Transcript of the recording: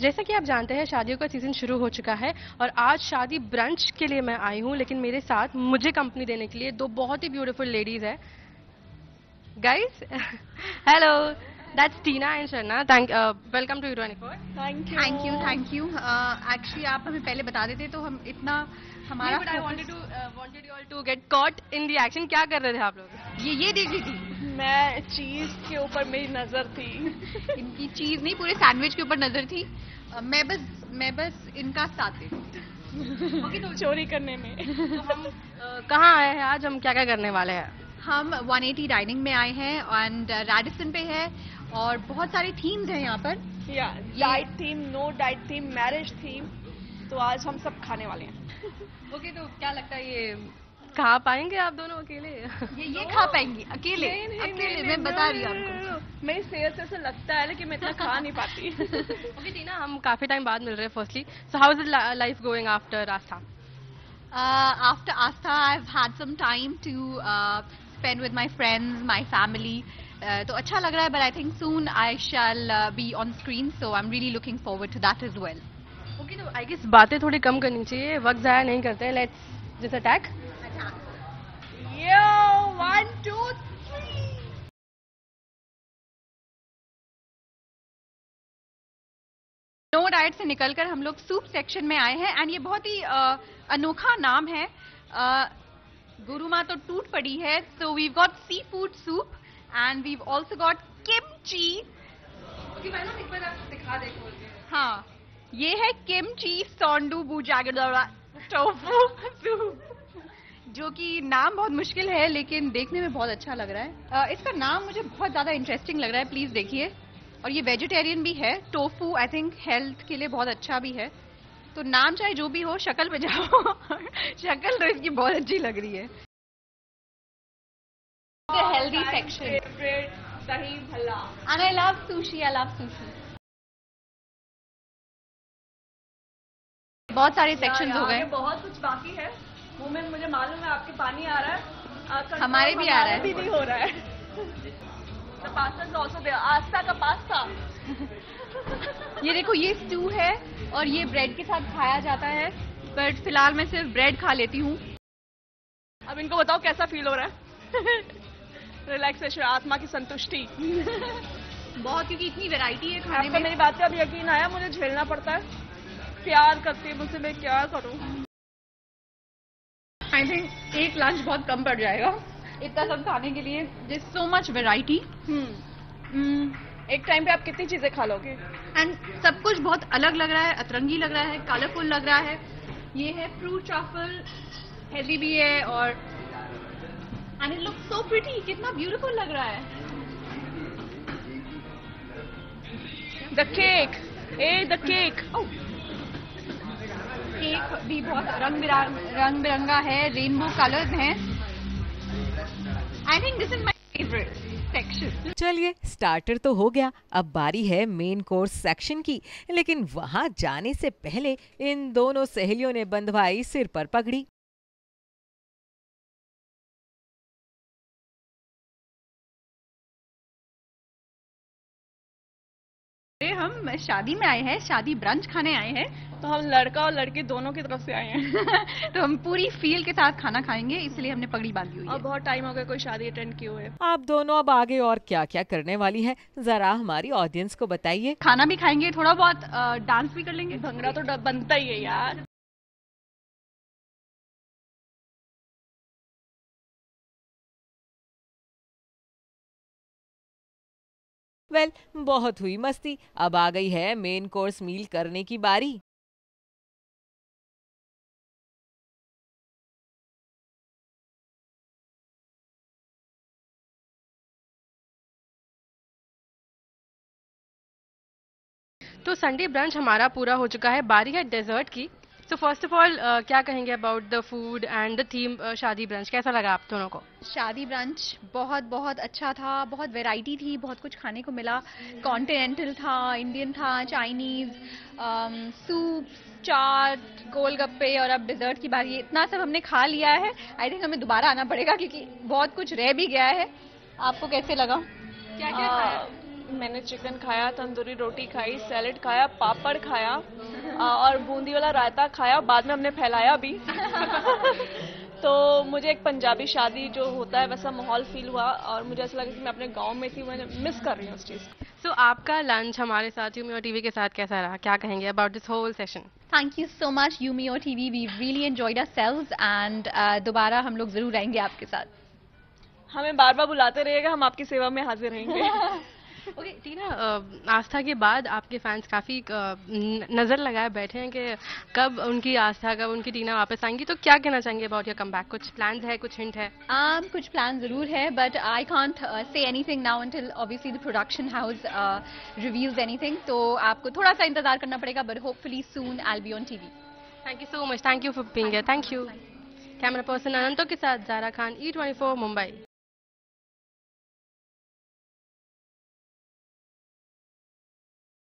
जैसा कि आप जानते हैं शादियों का सीजन शुरू हो चुका है और आज शादी ब्रंच के लिए मैं आई हूं, लेकिन मेरे साथ मुझे कंपनी देने के लिए दो बहुत ही ब्यूटीफुल लेडीज हैं। Guys, hello, that's Tina and Sharna. Welcome to E24। Thank you. Actually आप हमें पहले बता देते तो हम इतना हमारा I wanted you all to get caught in the action. क्या कर रहे थे आप लोग? ये देख रही थी मैं, चीज़ के ऊपर मेरी नज़र थी। इनकी चीज़ नहीं, पूरे सैंडविच के ऊपर नज़र थी। मैं बस इनका साथ थी तो चोरी करने में। तो हम कहाँ आए हैं आज, हम क्या करने वाले हैं? हम 180 डाइनिंग में आए हैं एंड रेडिसन पे है और बहुत सारे थीम्स हैं यहाँ पर। Diet theme, no diet theme, marriage theme, तो आज हम सब खाने वाले हैं। ओके, तो क्या लगता है ये खा पाएंगे आप दोनों अकेले? ये खा पाएंगी अकेले? नहीं, मैं बता रही हूँ आपको, मेरी सेहत ऐसा लगता है लेकिन मैं इतना खा नहीं पाती। ओके टीना, हम काफी टाइम बाद मिल रहे हैं। Firstly, so how is life going after Aastha? After Aastha, I've had some time to spend with my friends, my family. तो अच्छा लग रहा है, but I think soon I shall be on screen, so I'm really looking forward to that as well. Okay, तो I guess बातें थोड़ी कम करनी चाहिए, वक्त ज़ाया नहीं करते हैं. Let's just attack. Yo, 1, 2, 3. No diet से निकलकर हम लोग सूप सेक्शन में आए हैं एंड ये बहुत ही अनोखा नाम है। गुरुमा तो टूट पड़ी है, so we got seafood soup and we also got kimchi. एक बार आप दिखा देखो। हाँ, ये है किमची संडुबू टोफू सूप, जो कि नाम बहुत मुश्किल है लेकिन देखने में बहुत अच्छा लग रहा है। इसका नाम मुझे बहुत ज़्यादा इंटरेस्टिंग लग रहा है, प्लीज़ देखिए। और ये वेजिटेरियन भी है। टोफू आई थिंक हेल्थ के लिए बहुत अच्छा भी है, तो नाम चाहे जो भी हो, शक्ल पे जाओ। शक्ल तो इसकी बहुत अच्छी लग रही है। Healthy section, dahi bhalla and I love sushi. बहुत सारे सेक्शंस हो गए, बहुत कुछ बाकी है। मोमेंट मुझे मालूम है आपके पानी आ रहा है, हमारे भी आ रहा है, भी हो रहा है। The pasta is also there. Aastha का पास्ता। ये देखो, ये स्टू है और ये ब्रेड के साथ खाया जाता है, बट फिलहाल मैं सिर्फ ब्रेड खा लेती हूँ। अब इनको बताओ कैसा फील हो रहा है। रिलैक्सेशन, आत्मा की संतुष्टि। बहुत, क्योंकि इतनी वैरायटी है खाने में। मेरी बात का अब यकीन आया, मुझे झेलना पड़ता है, प्यार करती है मुझसे, मैं क्या करूँ। आई थिंक एक लंच बहुत कम पड़ जाएगा इतना सब खाने के लिए। There is so much variety. एक टाइम पे आप कितनी चीजें खा लोगे? एंड सब कुछ बहुत अलग लग रहा है, अतरंगी लग रहा है, कलरफुल लग रहा है। ये है फ्रूट ट्रफल, हेल्दी भी है और and it looks so pretty. कितना ब्यूटीफुल लग रहा है। द केक केक भी बहुत रंग बिरंगा है, रेनबो कलर्स हैं। I think this is my favorite section. चलिए, स्टार्टर तो हो गया, अब बारी है मेन कोर्स सेक्शन की। लेकिन वहाँ जाने से पहले इन दोनों सहेलियों ने बंधवाई सिर पर पगड़ी। हम शादी में आए हैं, शादी ब्रंच खाने आए हैं, तो हम लड़का और लड़की दोनों की तरफ से आए हैं। तो हम पूरी फील के साथ खाना खाएंगे, इसलिए हमने पगड़ी बांधी हुई है। और बहुत टाइम हो गया कोई शादी अटेंड किए हुए। आप दोनों अब आगे और क्या क्या करने वाली हैं, जरा हमारी ऑडियंस को बताइए। खाना भी खाएंगे, थोड़ा बहुत डांस भी कर लेंगे। भंगड़ा तो बनता ही है यार। वेल, बहुत हुई मस्ती, अब आ गई है मेन कोर्स मील करने की बारी। तो संडे ब्रंच हमारा पूरा हो चुका है, बारी है डेजर्ट की। तो फर्स्ट ऑफ ऑल, क्या कहेंगे about the food and the theme? शादी ब्रंच कैसा लगा आप दोनों को? शादी ब्रंच बहुत अच्छा था। बहुत वैरायटी थी, बहुत कुछ खाने को मिला। कॉन्टिनेंटल था, इंडियन था, चाइनीज, सूप, चाट, गोलगप्पे और अब डिजर्ट की बारी। इतना सब हमने खा लिया है, आई थिंक हमें दोबारा आना पड़ेगा क्योंकि बहुत कुछ रह भी गया है। आपको कैसे लगा, क्या क्या खाया? मैंने चिकन खाया, तंदूरी रोटी खाई, सैलेड खाया, पापड़ खाया और बूंदी वाला रायता खाया। बाद में हमने फैलाया भी तो मुझे एक पंजाबी शादी जो होता है वैसा माहौल फील हुआ और मुझे ऐसा लगा कि मैं अपने गांव में थी। मैं मिस कर रही हूँ उस चीज़ को। सो आपका लंच हमारे साथ यू मी और टीवी के साथ कैसा रहा, क्या कहेंगे about this whole session? Thank you so much you me और TV, we really enjoyed ourselves and दोबारा हम लोग जरूर आएंगे आपके साथ। हमें बार बार बुलाते रहिएगा, हम आपकी सेवा में हाजिर रहेंगे। ओके टीना, आस्था के बाद आपके फैंस काफ़ी नज़र लगाए बैठे हैं कि कब उनकी आस्था, कब उनकी टीना वापस आएंगी, तो क्या कहना चाहेंगे अबाउट योर कमबैक? कुछ प्लान्स है, कुछ हिंट है? कुछ प्लान ज़रूर है but I can't say anything now until obviously the production house reveals anything. तो आपको थोड़ा सा इंतजार करना पड़ेगा but hopefully soon I will be on TV. Thank you so much, thank you for being here. Thank you. Camera person Ananto के साथ Zara Khan, E24 Mumbai.